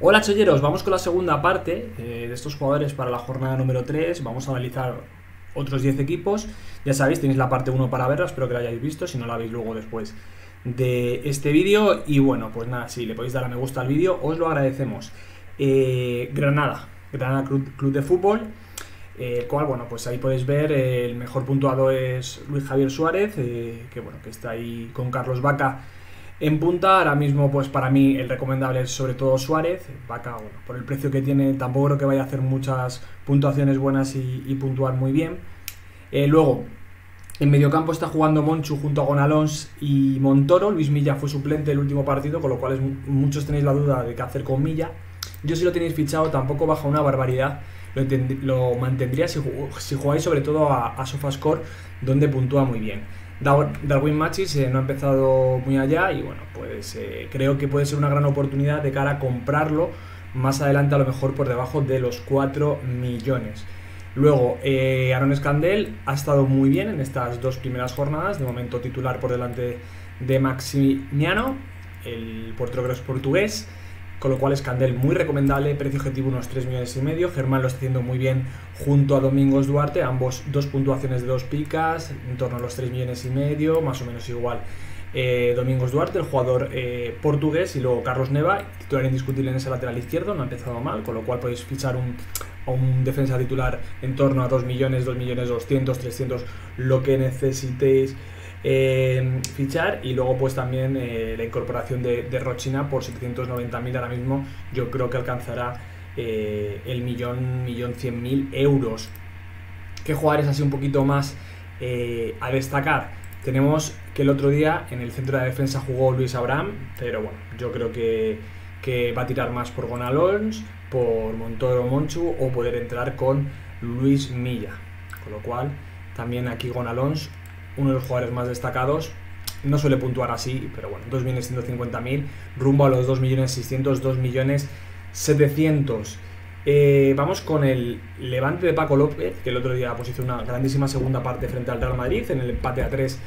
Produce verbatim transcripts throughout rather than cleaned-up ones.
Hola cholleros, vamos con la segunda parte eh, de estos jugadores para la jornada número tres. Vamos a analizar otros diez equipos. Ya sabéis, tenéis la parte uno para verla, espero que la hayáis visto, si no la veis luego después de este vídeo. Y bueno, pues nada, si le podéis dar a me gusta al vídeo, os lo agradecemos. eh, Granada, Granada Club, Club de Fútbol, eh, el cual, bueno, pues ahí podéis ver, eh, el mejor puntuado es Luis Javier Suárez, eh, que bueno, que está ahí con Carlos Vaca en punta. Ahora mismo, pues para mí el recomendable es sobre todo Suárez. Vaca, bueno, por el precio que tiene, tampoco creo que vaya a hacer muchas puntuaciones buenas y, y puntuar muy bien. Eh, luego, en mediocampo está jugando Monchu junto a Gonzalons y Montoro. Luis Milla fue suplente el último partido, con lo cual es, muchos tenéis la duda de qué hacer con Milla. Yo, si lo tenéis fichado, tampoco baja una barbaridad. Lo, lo mantendría si, si jugáis sobre todo a, a Sofascore, donde puntúa muy bien. Darwin Machis eh, no ha empezado muy allá y bueno, pues eh, creo que puede ser una gran oportunidad de cara a comprarlo más adelante, a lo mejor por debajo de los cuatro millones. Luego, eh, Aaron Escandel ha estado muy bien en estas dos primeras jornadas, de momento titular por delante de Maximiano, el portero que es portugués, con lo cual Escandel muy recomendable, precio objetivo unos tres millones y medio. Germán lo está haciendo muy bien junto a Domingos Duarte, ambos dos puntuaciones de dos picas, en torno a los tres millones y medio, más o menos igual. eh, Domingos Duarte, el jugador eh, portugués, y luego Carlos Neva, titular indiscutible en ese lateral izquierdo, no ha empezado mal, con lo cual podéis fichar un, a un defensa titular en torno a dos millones, dos millones doscientos, trescientos, lo que necesitéis Eh, fichar. Y luego pues también eh, la incorporación de, de Rochina por setecientos noventa mil. Ahora mismo yo creo que alcanzará eh, el millón, millón cien mil euros. ¿Qué jugadores así un poquito más eh, a destacar? Tenemos que el otro día en el centro de la defensa jugó Luis Abraham, pero bueno, yo creo que, que va a tirar más por Gonzalons, por Montoro Monchu, o poder entrar con Luis Milla, con lo cual también aquí Gonzalons, uno de los jugadores más destacados, no suele puntuar así, pero bueno, dos millones ciento cincuenta mil, rumbo a los dos millones seiscientos, dos millones setecientos. Eh, vamos con el Levante de Paco López, que el otro día pues hizo una grandísima segunda parte frente al Real Madrid en el empate a tres.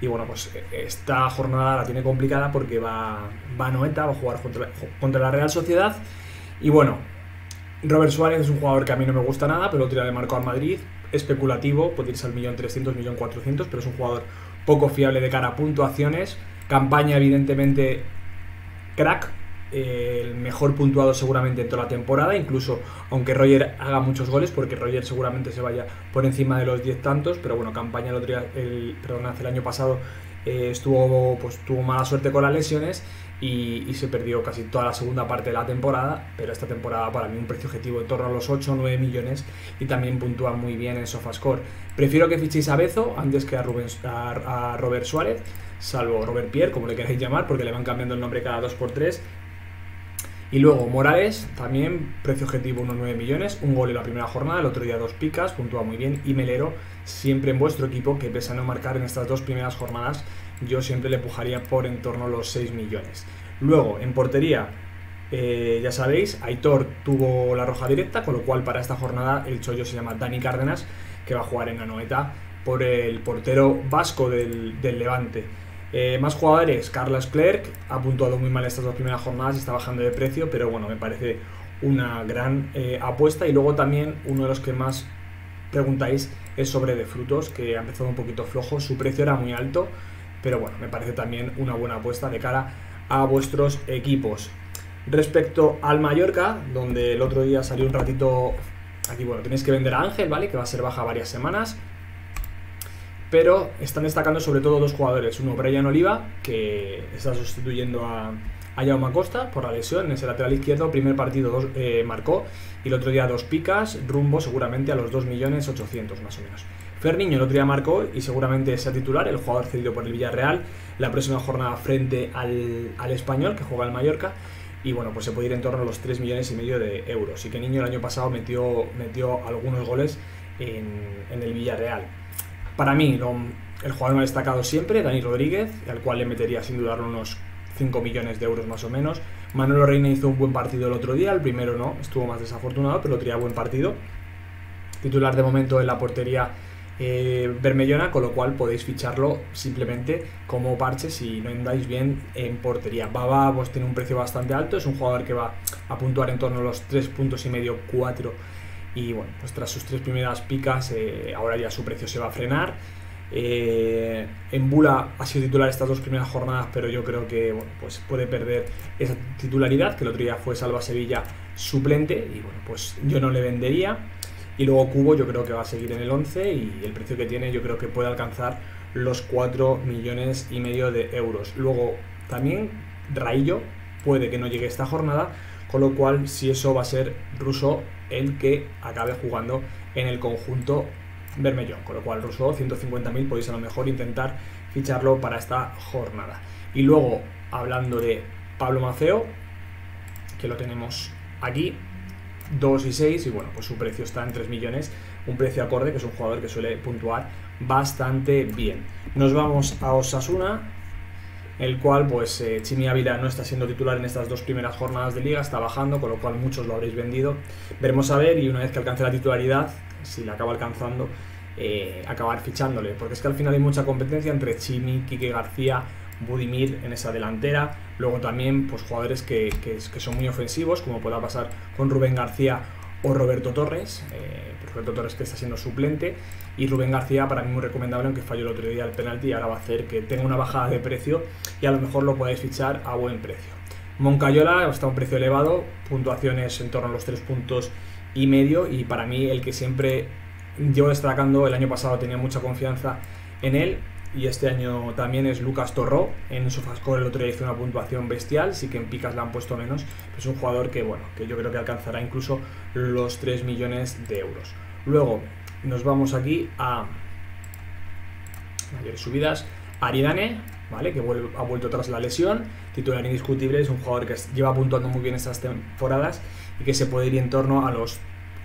Y bueno, pues esta jornada la tiene complicada porque va, va a Noeta, va a jugar contra, contra la Real Sociedad. Y bueno, Robert Suárez es un jugador que a mí no me gusta nada, pero lo tira de marco al Madrid. Especulativo, puede irse al millón trescientos, millón cuatrocientos, pero es un jugador poco fiable de cara a puntuaciones. Campaña, evidentemente, crack, eh, el mejor puntuado seguramente en toda la temporada, incluso aunque Roger haga muchos goles, porque Roger seguramente se vaya por encima de los diez tantos, pero bueno, Campaña el otro día, el, perdón, hace el año pasado eh, estuvo, pues tuvo mala suerte con las lesiones y, y se perdió casi toda la segunda parte de la temporada, pero esta temporada para mí un precio objetivo en torno a los ocho o nueve millones, y también puntúa muy bien en Sofascore. Prefiero que fichéis a Bezo antes que a, Rubén, a, a Robert Suárez, salvo Robert Pierre, como le queráis llamar, porque le van cambiando el nombre cada dos por tres. Y luego Morales, también precio objetivo unos nueve millones, un gol en la primera jornada, el otro día dos picas, puntúa muy bien. Y Melero, siempre en vuestro equipo, que pese a no marcar en estas dos primeras jornadas, yo siempre le pujaría por en torno a los seis millones. Luego, en portería, eh, ya sabéis, Aitor tuvo la roja directa, con lo cual para esta jornada el chollo se llama Dani Cárdenas, que va a jugar en la Noeta por el portero vasco del, del Levante. Eh, más jugadores, Carlos Clerk ha puntuado muy mal estas dos primeras jornadas, está bajando de precio, pero bueno, me parece una gran eh, apuesta. Y luego también uno de los que más preguntáis es sobre De Frutos, que ha empezado un poquito flojo, su precio era muy alto, pero bueno, me parece también una buena apuesta de cara a vuestros equipos. Respecto al Mallorca, donde el otro día salió un ratito, aquí bueno, tenéis que vender a Ángel, ¿vale? Que va a ser baja varias semanas. Pero están destacando sobre todo dos jugadores. Uno, Brayan Oliva, que está sustituyendo a, a Jaume Acosta por la lesión en ese lateral izquierdo. Primer partido dos, eh, marcó, y el otro día dos picas, rumbo seguramente a los dos millones ochocientos más o menos. Ferniño el otro día marcó y seguramente sea titular, el jugador cedido por el Villarreal. La próxima jornada frente al, al Español, que juega el Mallorca. Y bueno, pues se puede ir en torno a los tres millones y medio de euros. Y que Niño el año pasado metió, metió algunos goles en, en el Villarreal. Para mí, lo, el jugador más destacado siempre, Dani Rodríguez, al cual le metería sin dudar unos cinco millones de euros más o menos. Manolo Reina hizo un buen partido el otro día, el primero no, estuvo más desafortunado, pero el otro día buen partido. Titular de momento en la portería eh, bermellona, con lo cual podéis ficharlo simplemente como parche si no andáis bien en portería. Baba pues tiene un precio bastante alto, es un jugador que va a puntuar en torno a los tres puntos y medio, cuatro, y bueno, pues tras sus tres primeras picas eh, ahora ya su precio se va a frenar. Eh, en Bula ha sido titular estas dos primeras jornadas, pero yo creo que bueno, pues puede perder esa titularidad, que el otro día fue Salva Sevilla suplente, y bueno, pues yo no le vendería. Y luego Cubo yo creo que va a seguir en el once, y el precio que tiene yo creo que puede alcanzar los cuatro millones y medio de euros. Luego también Raillo puede que no llegue esta jornada, con lo cual si eso va a ser Russo el que acabe jugando en el conjunto bermellón, con lo cual Russo ciento cincuenta mil podéis a lo mejor intentar ficharlo para esta jornada. Y luego, hablando de Pablo Maceo, que lo tenemos aquí, dos y seis, y bueno, pues su precio está en tres millones, un precio acorde, que es un jugador que suele puntuar bastante bien. Nos vamos a Osasuna, el cual pues eh, Chimi Ávila no está siendo titular en estas dos primeras jornadas de liga, está bajando, con lo cual muchos lo habréis vendido. Veremos a ver, y una vez que alcance la titularidad, si la acaba alcanzando, eh, acabar fichándole, porque es que al final hay mucha competencia entre Chimi, Quique García, Budimir en esa delantera. Luego también pues jugadores que, que, que son muy ofensivos, como pueda pasar con Rubén García o Roberto Torres, eh, Roberto Torres que está siendo suplente, y Rubén García para mí muy recomendable, aunque falló el otro día el penalti y ahora va a hacer que tenga una bajada de precio y a lo mejor lo podéis fichar a buen precio. Moncayola está a un precio elevado, puntuaciones en torno a los tres puntos y medio, y para mí el que siempre llevo destacando, el año pasado tenía mucha confianza en él y este año también, es Lucas Torró. En Sofascore el otro día hizo una puntuación bestial, sí que en picas la han puesto menos, pero es un jugador que bueno, que yo creo que alcanzará incluso los tres millones de euros. Luego nos vamos aquí a mayores subidas, Aridane, ¿vale? Que vuelve, ha vuelto tras la lesión, titular indiscutible, es un jugador que lleva puntuando muy bien estas temporadas y que se puede ir en torno a los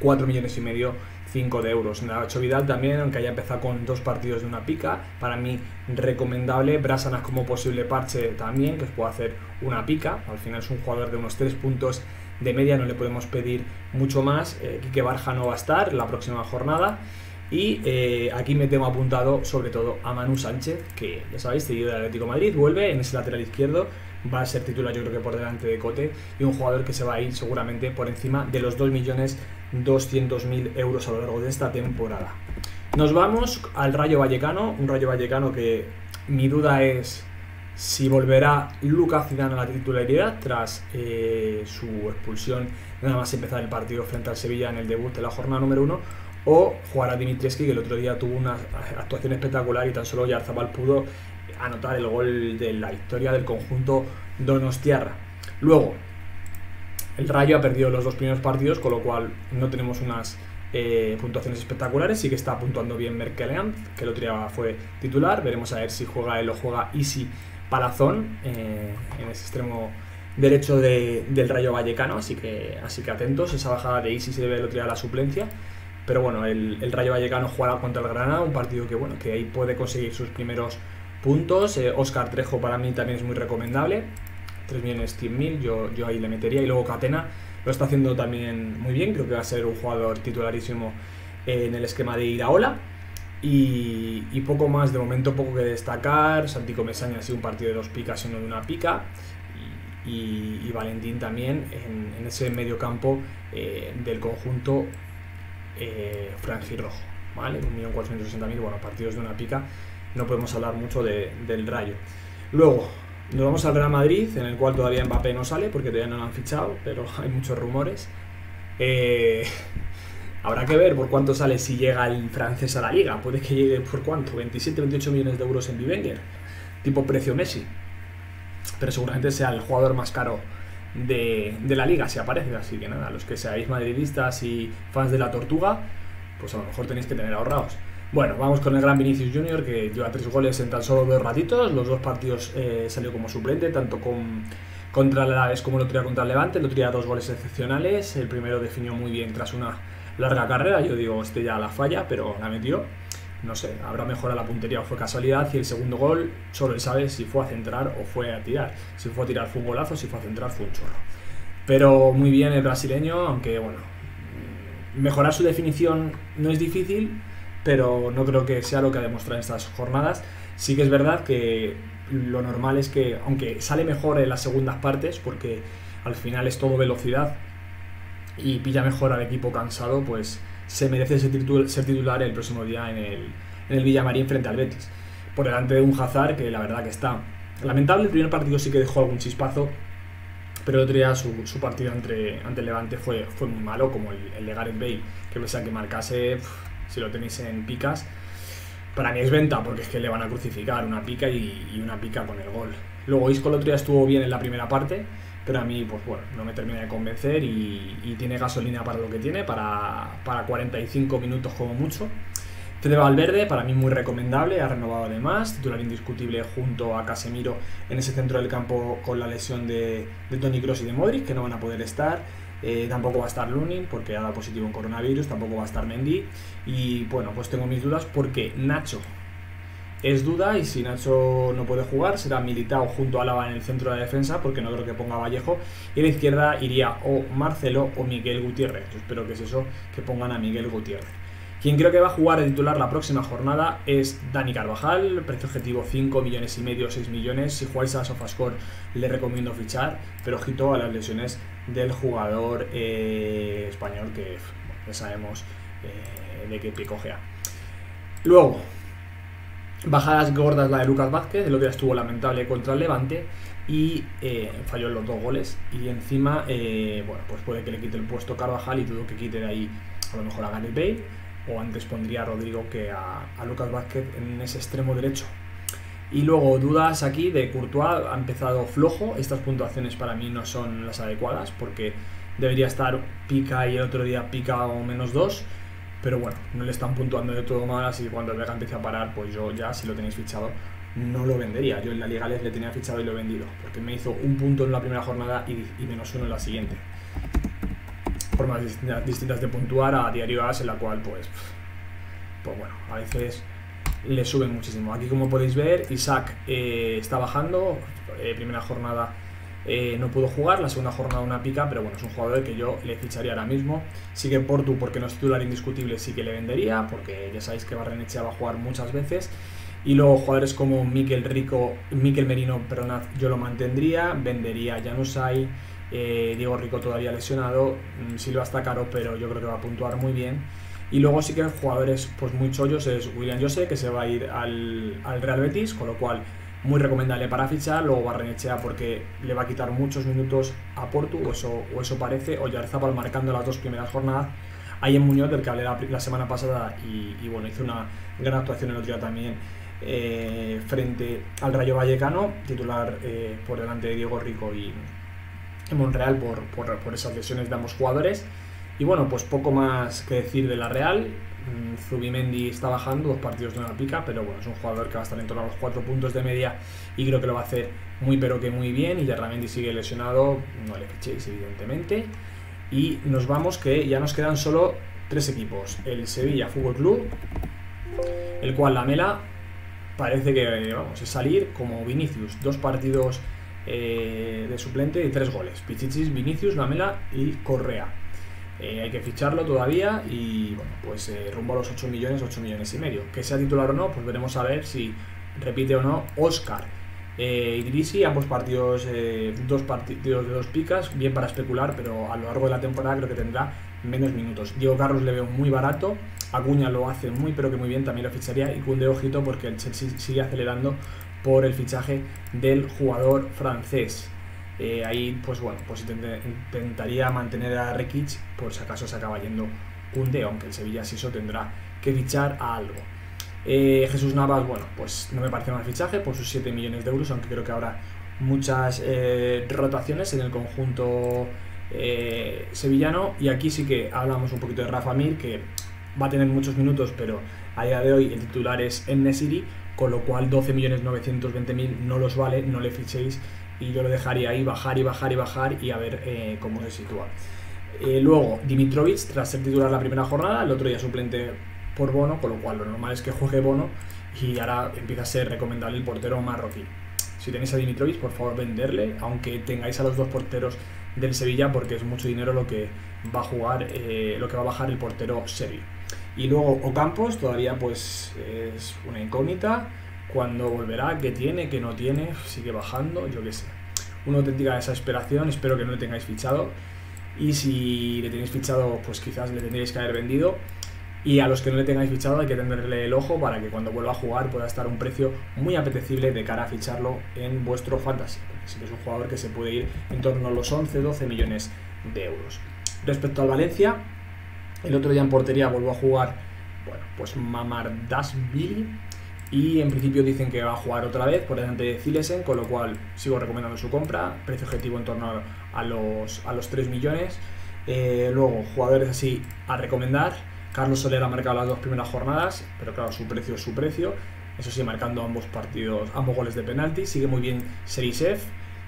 cuatro millones y medio, cinco de euros. Nacho Vidal también, aunque haya empezado con dos partidos de una pica, para mí recomendable. Brasanas como posible parche también, que os puede hacer una pica, al final es un jugador de unos tres puntos de media, no le podemos pedir mucho más. eh, Quique Barja no va a estar la próxima jornada. Y eh, aquí me tengo apuntado sobre todo a Manu Sánchez, que ya sabéis, cedido del Atlético de Madrid, vuelve en ese lateral izquierdo, va a ser titular yo creo que por delante de Cote, y un jugador que se va a ir seguramente por encima de los dos millones doscientos mil euros a lo largo de esta temporada. Nos vamos al Rayo Vallecano, un Rayo Vallecano que mi duda es si volverá Lucas Zidane a la titularidad tras eh, su expulsión nada más empezar el partido frente al Sevilla en el debut de la jornada número uno, o jugará Dimitrescu, que el otro día tuvo una actuación espectacular y tan solo Yarzabal pudo anotar el gol de la victoria del conjunto donostiarra. Luego, el Rayo ha perdido los dos primeros partidos, con lo cual no tenemos unas eh, puntuaciones espectaculares. Sí que está puntuando bien Merkeleand, que el otro día fue titular. Veremos a ver si juega él o juega Isi Palazón eh, en ese extremo derecho de, del Rayo Vallecano. Así que, así que atentos, esa bajada de Isi se debe el otro día a la suplencia. Pero bueno, el, el Rayo Vallecano jugará contra el Granada, un partido que bueno, que ahí puede conseguir sus primeros puntos. eh, Óscar Trejo para mí también es muy recomendable, tres millones cien mil, yo, yo ahí le metería. Y luego Catena lo está haciendo también muy bien, creo que va a ser un jugador titularísimo en el esquema de Iraola. Y, y poco más, de momento poco que destacar. Santi Comesaña ha sido un partido de dos picas y uno de una pica. Y, y, y Valentín también en, en ese medio campo eh, del conjunto Eh, Franjirrojo, ¿vale? un millón cuatrocientos sesenta mil, bueno, partidos de una pica, no podemos hablar mucho de, del Rayo. Luego, nos vamos al Real Madrid, en el cual todavía Mbappé no sale, porque todavía no lo han fichado, pero hay muchos rumores. Eh, habrá que ver por cuánto sale, si llega el francés a la liga, puede que llegue por cuánto, veintisiete, veintiocho millones de euros en Bivenger, tipo precio Messi, pero seguramente sea el jugador más caro De, de la liga si aparece. Así que nada, los que seáis madridistas y fans de la Tortuga, pues a lo mejor tenéis que tener ahorrados. Bueno, vamos con el gran Vinicius Junior, que lleva tres goles en tan solo dos ratitos. Los dos partidos eh, salió como suplente, tanto con, contra el Alavés como el otro día contra el Levante. El otro día dos goles excepcionales, el primero definió muy bien tras una larga carrera. Yo digo, este ya la falla, pero la metió. No sé, habrá mejorado la puntería o fue casualidad. Y el segundo gol, solo él sabe si fue a centrar o fue a tirar. Si fue a tirar fue un golazo, si fue a centrar fue un chorro. Pero muy bien el brasileño, aunque bueno, mejorar su definición no es difícil, pero no creo que sea lo que ha demostrado en estas jornadas. Sí que es verdad que lo normal es que, aunque sale mejor en las segundas partes, porque al final es todo velocidad y pilla mejor al equipo cansado, pues se merece ser titular, ser titular el próximo día en el, en el Villamarín frente al Betis, por delante de un Hazard que la verdad que está lamentable. El primer partido sí que dejó algún chispazo, pero el otro día su, su partido entre, ante Levante fue, fue muy malo, como el, el de Gareth Bale, que pese a que marcase, pff, si lo tenéis en picas, para mí es venta, porque es que le van a crucificar una pica y, y una pica con el gol. Luego Isco el otro día estuvo bien en la primera parte, pero a mí, pues bueno, no me termina de convencer y, y tiene gasolina para lo que tiene, para, para cuarenta y cinco minutos como mucho. Fede Valverde, para mí muy recomendable, ha renovado además, titular indiscutible junto a Casemiro en ese centro del campo con la lesión de, de Toni Kroos y de Modric, que no van a poder estar. Eh, tampoco va a estar Lunin, porque ha dado positivo en coronavirus, tampoco va a estar Mendy. Y bueno, pues tengo mis dudas porque Nacho es duda, y si Nacho no puede jugar, será Militao junto a Álava en el centro de la defensa, porque no creo que ponga Vallejo, y a la izquierda iría o Marcelo o Miguel Gutiérrez. Yo espero que es eso, que pongan a Miguel Gutiérrez. Quien creo que va a jugar de titular la próxima jornada es Dani Carvajal, precio objetivo cinco millones y medio, seis millones. Si jugáis a Sofascore le recomiendo fichar, pero ojito a las lesiones del jugador eh, español, que bueno, ya sabemos eh, de qué pie cojea. Luego, bajadas gordas la de Lucas Vázquez, el otro día estuvo lamentable contra el Levante y eh, falló en los dos goles, y encima, eh, bueno, pues puede que le quite el puesto Carvajal y todo, que quite de ahí a lo mejor a Gareth Bale, o antes pondría a Rodrigo que a, a Lucas Vázquez en ese extremo derecho. Y luego dudas aquí de Courtois, ha empezado flojo. Estas puntuaciones para mí no son las adecuadas, porque debería estar pica y el otro día pica o menos dos, pero bueno, no le están puntuando de todo mal, así que cuando el Vega empiece a parar, pues yo ya, si lo tenéis fichado, no lo vendería. Yo en la Liga les le tenía fichado y lo he vendido, porque me hizo un punto en la primera jornada y, y menos uno en la siguiente. Formas distintas de puntuar a diario A S, en la cual pues, pues bueno, a veces le suben muchísimo. Aquí, como podéis ver, Isaac eh, está bajando. Eh, primera jornada eh, no pudo jugar, la segunda jornada una pica, pero bueno, es un jugador que yo le ficharía ahora mismo. Sigue Portu, porque no es titular indiscutible, sí que le vendería, porque ya sabéis que Barrenechea va a jugar muchas veces. Y luego jugadores como Mikel Rico, Mikel Merino, perdonad, yo lo mantendría, vendería a Januzaj. Eh, Diego Rico todavía lesionado, Silva está caro, pero yo creo que va a puntuar muy bien. Y luego sí que jugadores pues muy chollos es William José, que se va a ir al, al Real Betis, con lo cual muy recomendable para fichar. Luego Barrenechea, porque le va a quitar muchos minutos a Portu, o eso, o eso parece, o Yarzabal marcando las dos primeras jornadas. Ahí en Muñoz, del que hablé la, la semana pasada, y, y bueno, hizo una gran actuación el otro día también. Eh, frente al Rayo Vallecano, titular eh, por delante de Diego Rico y Monreal por, por, por esas lesiones de ambos jugadores. Y bueno, pues poco más que decir de la Real. Zubimendi está bajando, dos partidos de una pica, pero bueno, es un jugador que va a estar en torno a los cuatro puntos de media y creo que lo va a hacer muy pero que muy bien. Y Yarramendi sigue lesionado, no le fichéis evidentemente. Y nos vamos, que ya nos quedan solo tres equipos. El Sevilla Fútbol Club, el cual la Mela parece que, vamos, es salir como Vinicius, dos partidos Eh, de suplente y tres goles. Pichichis, Vinicius, Lamela y Correa. Eh, hay que ficharlo todavía y bueno, pues eh, rumbo a los ocho millones, ocho millones y medio. Que sea titular o no, pues veremos a ver si repite o no. Oscar eh, Idrisi, ambos partidos, eh, dos partidos de dos picas, bien para especular, pero a lo largo de la temporada creo que tendrá menos minutos. Diego Carlos le veo muy barato. Acuña lo hace muy pero que muy bien, también lo ficharía. Y Koundé, ojito, porque el Chelsea sigue acelerando por el fichaje del jugador francés. Eh, ahí, pues bueno, pues intentaría mantener a Rekic por si acaso se acaba yendo Koundé, aunque el Sevilla Siso tendrá que fichar a algo. Eh, Jesús Navas, bueno, pues no me parece mal fichaje por sus siete millones de euros, aunque creo que habrá muchas eh, rotaciones en el conjunto eh, sevillano. Y aquí sí que hablamos un poquito de Rafa Mir, que va a tener muchos minutos, pero a día de hoy el titular es En-Nesyri, con lo cual doce millones novecientos veinte mil no los vale, no le fichéis, y yo lo dejaría ahí bajar y bajar y bajar y a ver eh, cómo se sitúa. Eh, luego Dimitrovic, tras ser titular la primera jornada, el otro día suplente por Bono, con lo cual lo normal es que juegue Bono, y ahora empieza a ser recomendable el portero marroquí. Si tenéis a Dimitrovic, por favor venderle, aunque tengáis a los dos porteros del Sevilla, porque es mucho dinero lo que va a jugar, eh, lo que va a bajar el portero serbio. Y luego Ocampos todavía pues es una incógnita. Cuando volverá, que tiene, que no tiene, sigue bajando, yo qué sé. Una auténtica desesperación, espero que no le tengáis fichado. Y si le tenéis fichado, pues quizás le tendréis que haber vendido. Y a los que no le tengáis fichado hay que tenderle el ojo para que cuando vuelva a jugar pueda estar a un precio muy apetecible de cara a ficharlo en vuestro fantasy. Porque sí que es un jugador que se puede ir en torno a los once doce millones de euros. Respecto al Valencia, el otro día en portería volvió a jugar, bueno, pues Mamardashvili. Y en principio dicen que va a jugar otra vez por delante de Zilesen, con lo cual sigo recomendando su compra. Precio objetivo en torno a los, a los tres millones. Eh, luego, jugadores así a recomendar. Carlos Soler ha marcado las dos primeras jornadas, pero claro, su precio es su precio. Eso sí, marcando ambos partidos, ambos goles de penalti. Sigue muy bien Serisev,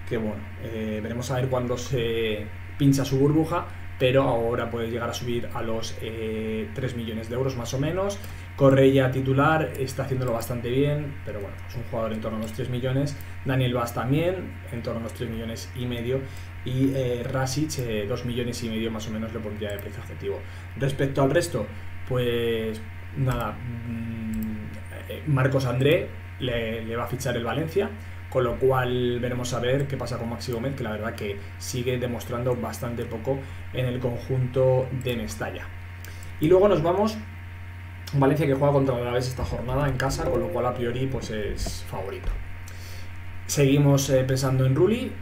que bueno, eh, veremos a ver cuándo se pincha su burbuja, pero ahora puede llegar a subir a los eh, tres millones de euros más o menos. Correia titular, está haciéndolo bastante bien, pero bueno, es un jugador en torno a los tres millones. Daniel Vaz también, en torno a los tres millones y medio. Y eh, Rasic, eh, dos millones y medio más o menos le pondría de precio objetivo. Respecto al resto, pues nada, Marcos André le, le va a fichar el Valencia, con lo cual veremos a ver qué pasa con Maxi Gómez, que la verdad que sigue demostrando bastante poco en el conjunto de Mestalla. Y luego nos vamos, Valencia que juega contra el Alavés esta jornada en casa, con lo cual a priori pues es favorito. Seguimos eh, pensando en Rulli,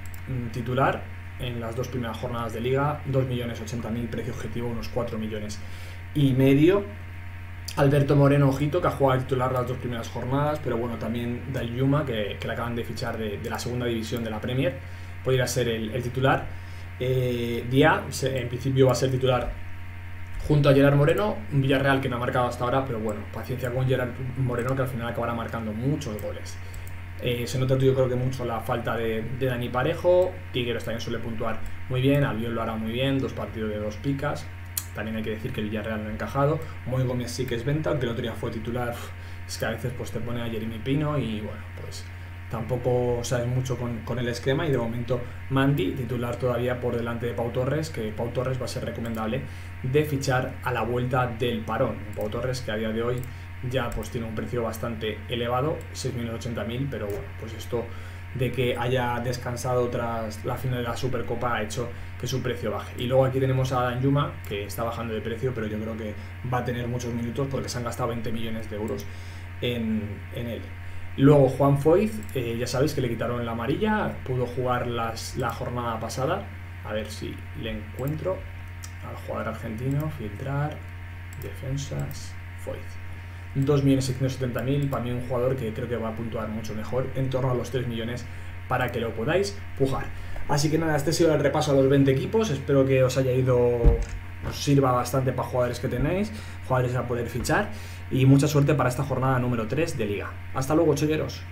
titular, en las dos primeras jornadas de liga, dos millones ochenta mil, precio objetivo unos cuatro millones y medio. Alberto Moreno, ojito, que ha jugado al titular las dos primeras jornadas, pero bueno, también Dayuma, que, que le acaban de fichar de, de la segunda división de la Premier, podría ser el, el titular. Eh, Díaz, en principio, va a ser titular junto a Gerard Moreno, un Villarreal que no ha marcado hasta ahora, pero bueno, paciencia con Gerard Moreno, que al final acabará marcando muchos goles. Eh, se nota, yo creo que mucho la falta de, de Dani Parejo. Tigueros también suele puntuar muy bien, Albiol lo hará muy bien, dos partidos de dos picas. También hay que decir que el Villarreal no ha encajado. Moy Gómez sí que es venta, aunque el otro día fue titular. Es que a veces pues te pone a Jeremy Pino y bueno, pues tampoco sabes mucho con, con el esquema. Y de momento Mandy, titular todavía por delante de Pau Torres, que Pau Torres va a ser recomendable de fichar a la vuelta del parón. Pau Torres, que a día de hoy ya pues tiene un precio bastante elevado, seis millones ochenta mil, pero bueno, pues esto de que haya descansado tras la final de la Supercopa ha hecho que su precio baje. Y luego aquí tenemos a Danyuma, que está bajando de precio, pero yo creo que va a tener muchos minutos porque se han gastado veinte millones de euros en, en él. Luego Juan Foyth, eh, ya sabéis que le quitaron la amarilla, pudo jugar las, la jornada pasada. A ver si le encuentro al jugador argentino, filtrar, defensas, Foyth. dos millones setecientos setenta mil, para mí un jugador que creo que va a puntuar mucho mejor, en torno a los tres millones, para que lo podáis pujar. Así que nada, este ha sido el repaso a los veinte equipos, espero que os haya ido, os sirva bastante para jugadores que tenéis, jugadores a poder fichar, y mucha suerte para esta jornada número tres de Liga. Hasta luego, cholleros.